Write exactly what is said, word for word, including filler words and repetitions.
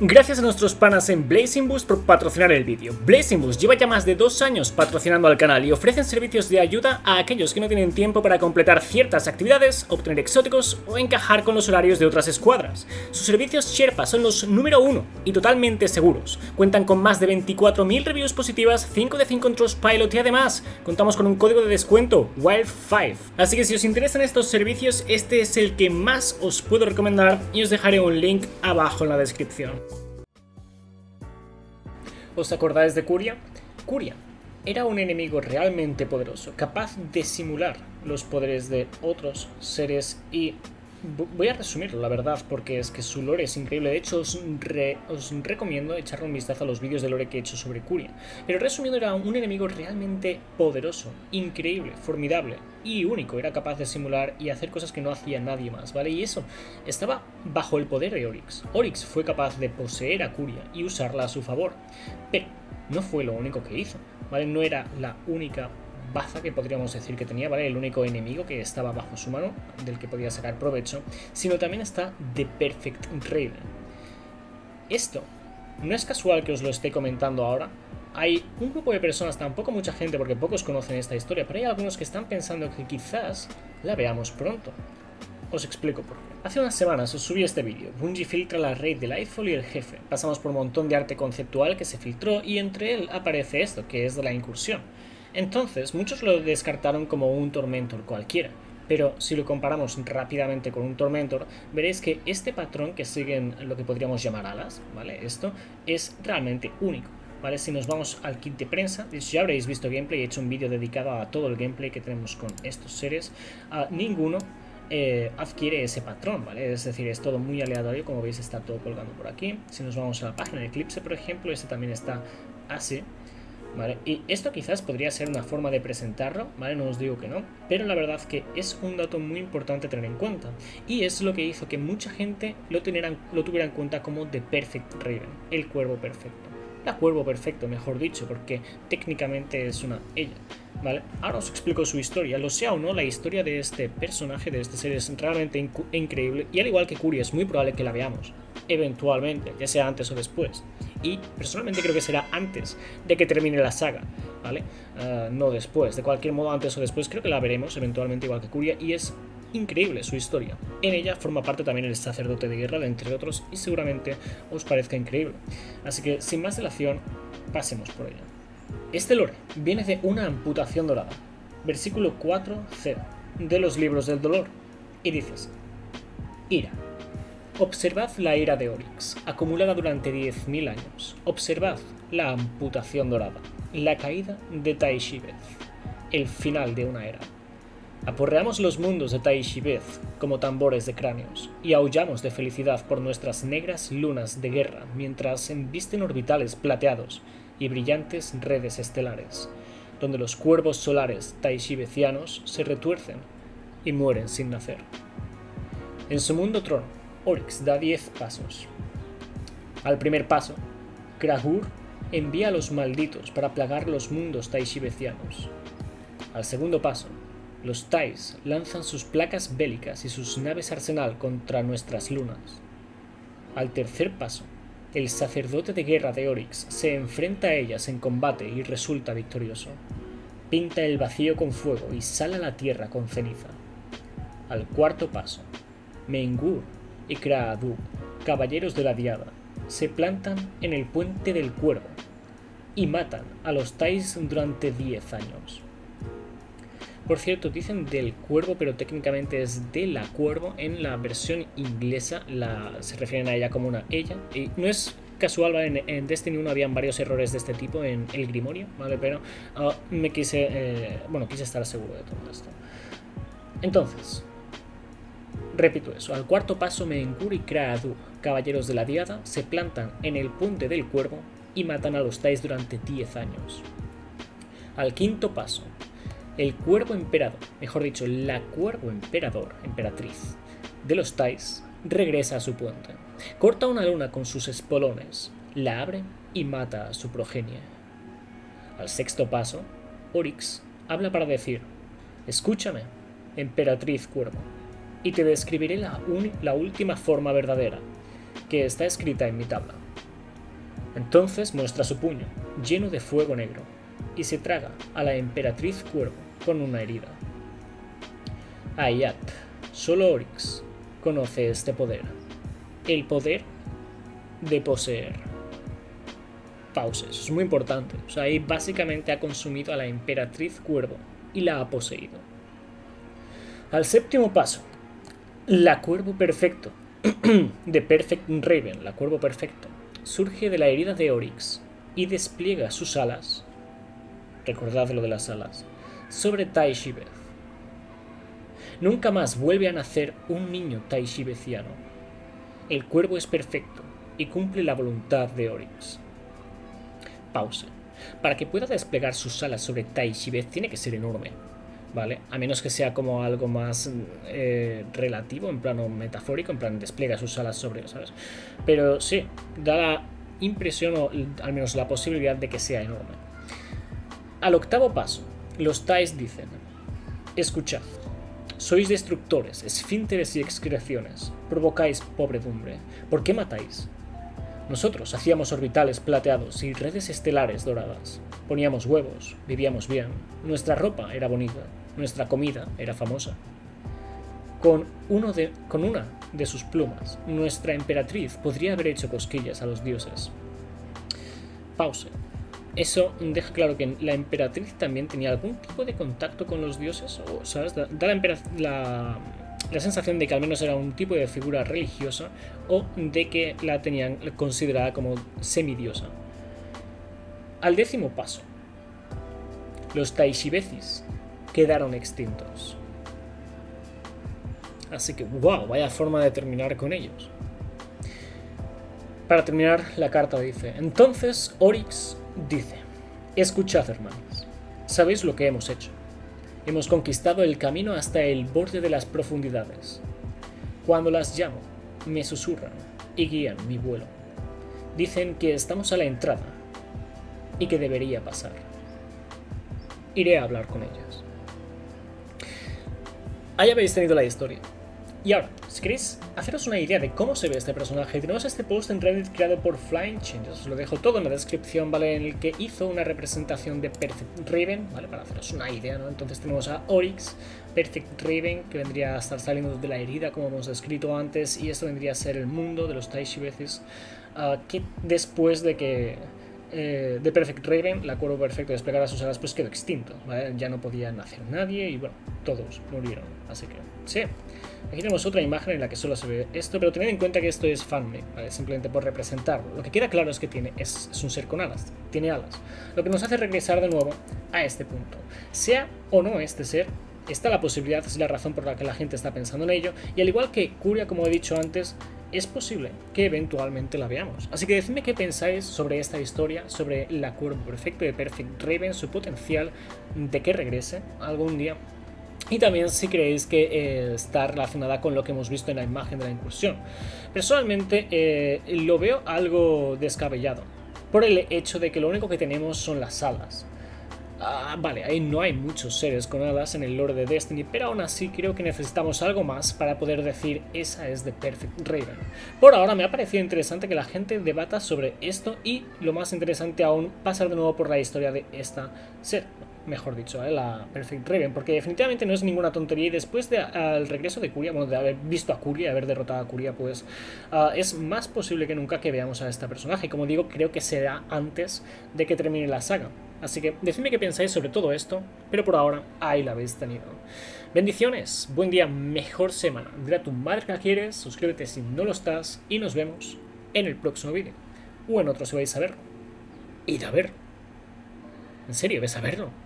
Gracias a nuestros panas en Blazing Boost por patrocinar el vídeo. Blazing Boost lleva ya más de dos años patrocinando al canal y ofrecen servicios de ayuda a aquellos que no tienen tiempo para completar ciertas actividades, obtener exóticos o encajar con los horarios de otras escuadras. Sus servicios Sherpa son los número uno y totalmente seguros. Cuentan con más de veinticuatro mil reviews positivas, cinco de cinco en Trustpilot y además contamos con un código de descuento, Wild cinco. Así que si os interesan estos servicios, este es el que más os puedo recomendar y os dejaré un link abajo en la descripción. ¿Os acordáis de Quria? Quria era un enemigo realmente poderoso, capaz de simular los poderes de otros seres y... voy a resumirlo, la verdad, porque es que su lore es increíble. De hecho, os, re, os recomiendo echarle un vistazo a los vídeos de lore que he hecho sobre Quria. Pero resumiendo, era un enemigo realmente poderoso, increíble, formidable y único. Era capaz de simular y hacer cosas que no hacía nadie más, ¿vale? Y eso estaba bajo el poder de Oryx. Oryx fue capaz de poseer a Quria y usarla a su favor. Pero no fue lo único que hizo, ¿vale? No era la única baza que podríamos decir que tenía, ¿vale? El único enemigo que estaba bajo su mano, del que podía sacar provecho, sino también está The Perfect Raven. Esto no es casual que os lo esté comentando ahora. Hay un grupo de personas, tampoco mucha gente porque pocos conocen esta historia, pero hay algunos que están pensando que quizás la veamos pronto. Os explico por qué. Hace unas semanas os subí este vídeo. Bungie filtra la raid de Lightfall y el jefe. Pasamos por un montón de arte conceptual que se filtró y entre él aparece esto, que es de la incursión. Entonces, muchos lo descartaron como un Tormentor cualquiera, pero si lo comparamos rápidamente con un Tormentor, veréis que este patrón que siguen lo que podríamos llamar alas, ¿vale? Esto es realmente único, ¿vale? Si nos vamos al kit de prensa, ya habréis visto gameplay, he hecho un vídeo dedicado a todo el gameplay que tenemos con estos seres, a ninguno Eh, adquiere ese patrón, ¿vale? Es decir, es todo muy aleatorio, como veis está todo colgando por aquí. Si nos vamos a la página de Eclipse, por ejemplo, este también está así, ¿vale? Y esto quizás podría ser una forma de presentarlo, ¿vale? No os digo que no, pero la verdad que es un dato muy importante tener en cuenta. Y es lo que hizo que mucha gente lo, tenieran, lo tuviera en cuenta como The Perfect Raven, el cuervo perfecto. La cuervo perfecto, mejor dicho, porque técnicamente es una ella, ¿vale? Ahora os explico su historia. Lo sea o no, la historia de este personaje, de este ser, es realmente inc increíble. Y al igual que Quria, es muy probable que la veamos eventualmente, ya sea antes o después. Y personalmente creo que será antes de que termine la saga, ¿vale? Uh, no después. De cualquier modo, antes o después creo que la veremos eventualmente, igual que Quria. Y es increíble su historia. En ella forma parte también el Sacerdote de Guerra, entre otros, y seguramente os parezca increíble. Así que, sin más dilación, pasemos por ella. Este lore viene de una amputación dorada, versículo cuatro c de los libros del dolor, y dices: ira. Observad la ira de Oryx, acumulada durante diez mil años. Observad la amputación dorada, la caída de Taishibeth, el final de una era. Aporreamos los mundos de Taishibeth como tambores de cráneos y aullamos de felicidad por nuestras negras lunas de guerra mientras embisten orbitales plateados y brillantes redes estelares, donde los cuervos solares taishibecianos se retuercen y mueren sin nacer. En su mundo trono, Oryx da diez pasos. Al primer paso, Kragur envía a los malditos para plagar los mundos taishibecianos. Al segundo paso, los Tais lanzan sus placas bélicas y sus naves arsenal contra nuestras lunas. Al tercer paso, el Sacerdote de Guerra de Oryx se enfrenta a ellas en combate y resulta victorioso. Pinta el vacío con fuego y sala la tierra con ceniza. Al cuarto paso, Menkuri y Kraadu, caballeros de la Diada, se plantan en el Puente del Cuervo y matan a los Tais durante diez años. Por cierto, dicen del cuervo, pero técnicamente es de la cuervo. En la versión inglesa la, se refieren a ella como una ella. Y no es casual, ¿vale? En, en Destiny uno habían varios errores de este tipo en el Grimorio, ¿vale? Pero uh, me quise, eh, bueno, quise estar seguro de todo esto. Entonces, repito eso. Al cuarto paso, Menkuri y Kraadu, caballeros de la Diada, se plantan en el Puente del Cuervo y matan a los Tais durante diez años. Al quinto paso, el cuervo emperador, mejor dicho, la cuervo emperador, emperatriz de los Tais, regresa a su puente. Corta una luna con sus espolones, la abre y mata a su progenie. Al sexto paso, Oryx habla para decir: escúchame, emperatriz cuervo, y te describiré la, la última forma verdadera que está escrita en mi tabla. Entonces muestra su puño, lleno de fuego negro, y se traga a la emperatriz cuervo con una herida. Ayat, solo Oryx conoce este poder. El poder de poseer. Pauses, es muy importante. O sea, ahí básicamente ha consumido a la emperatriz cuervo y la ha poseído. Al séptimo paso, la cuervo perfecto, The Perfect Raven, la cuervo perfecto, surge de la herida de Oryx y despliega sus alas, recordad lo de las alas, sobre Taishibeth. Nunca más vuelve a nacer un niño taishibeciano. El cuervo es perfecto y cumple la voluntad de Oryx. Pausa. Para que pueda desplegar sus alas sobre Taishibeth tiene que ser enorme, ¿vale? A menos que sea como algo más eh, relativo, en plano metafórico, en plan despliega sus alas sobre, ¿sabes? Pero sí, da la impresión o al menos la posibilidad de que sea enorme. Al octavo paso, los Tais dicen: escuchad, sois destructores, esfínteres y excreciones, provocáis pobredumbre. ¿Por qué matáis? Nosotros hacíamos orbitales plateados y redes estelares doradas. Poníamos huevos, vivíamos bien, nuestra ropa era bonita, nuestra comida era famosa. Con, uno de, con una de sus plumas, nuestra emperatriz podría haber hecho cosquillas a los dioses. Pause. Eso deja claro que la emperatriz también tenía algún tipo de contacto con los dioses, o, ¿sabes? Da, da la, la, la sensación de que al menos era un tipo de figura religiosa o de que la tenían considerada como semidiosa. Al décimo paso, los Taishibethis quedaron extintos. Así que, wow, vaya forma de terminar con ellos. Para terminar, la carta dice: entonces Oryx dice, escuchad, hermanos, sabéis lo que hemos hecho. Hemos conquistado el camino hasta el borde de las profundidades. Cuando las llamo, me susurran y guían mi vuelo. Dicen que estamos a la entrada y que debería pasar. Iré a hablar con ellas. Ahí habéis tenido la historia. Y ahora, si queréis haceros una idea de cómo se ve este personaje, tenemos este post en Reddit creado por Flying Changers. Os lo dejo todo en la descripción, ¿vale? En el que hizo una representación de Perfect Raven, ¿vale? Para haceros una idea, ¿no? Entonces tenemos a Oryx, Perfect Raven, que vendría a estar saliendo de la herida, como hemos descrito antes, y esto vendría a ser el mundo de los Taishibethis, uh, que después de que Eh, The Perfect Raven, la cuervo perfecto, desplegada sus alas, pues quedó extinto, ¿vale? Ya no podía nacer nadie y bueno, todos murieron, así que sí. Aquí tenemos otra imagen en la que solo se ve esto, pero tened en cuenta que esto es fanmade, ¿vale? Simplemente por representarlo. Lo que queda claro es que tiene, es, es un ser con alas, tiene alas, lo que nos hace regresar de nuevo a este punto. Sea o no este ser, está la posibilidad, es la razón por la que la gente está pensando en ello, y al igual que Quria, como he dicho antes, es posible que eventualmente la veamos. Así que decidme qué pensáis sobre esta historia, sobre la cuervo perfecta de Perfect Raven, su potencial de que regrese algún día. Y también si creéis que eh, está relacionada con lo que hemos visto en la imagen de la incursión. Personalmente eh, lo veo algo descabellado, por el hecho de que lo único que tenemos son las alas. Ah, vale, ahí no hay muchos seres con alas en el lore de Destiny, pero aún así creo que necesitamos algo más para poder decir esa es The Perfect Raven. Por ahora me ha parecido interesante que la gente debata sobre esto y, lo más interesante aún, pasar de nuevo por la historia de esta ser, mejor dicho, ¿eh? La Perfect Raven, porque definitivamente no es ninguna tontería. Y después del de, regreso de Quria, bueno, de haber visto a Quria, haber derrotado a Quria, pues uh, es más posible que nunca que veamos a este personaje. Como digo, creo que será antes de que termine la saga. Así que decidme qué pensáis sobre todo esto, pero por ahora ahí la habéis tenido. Bendiciones, buen día, mejor semana. Dile a tu madre que la quieres, suscríbete si no lo estás y nos vemos en el próximo vídeo. O en otro si vais a verlo. Ir a verlo. En serio, ves a verlo.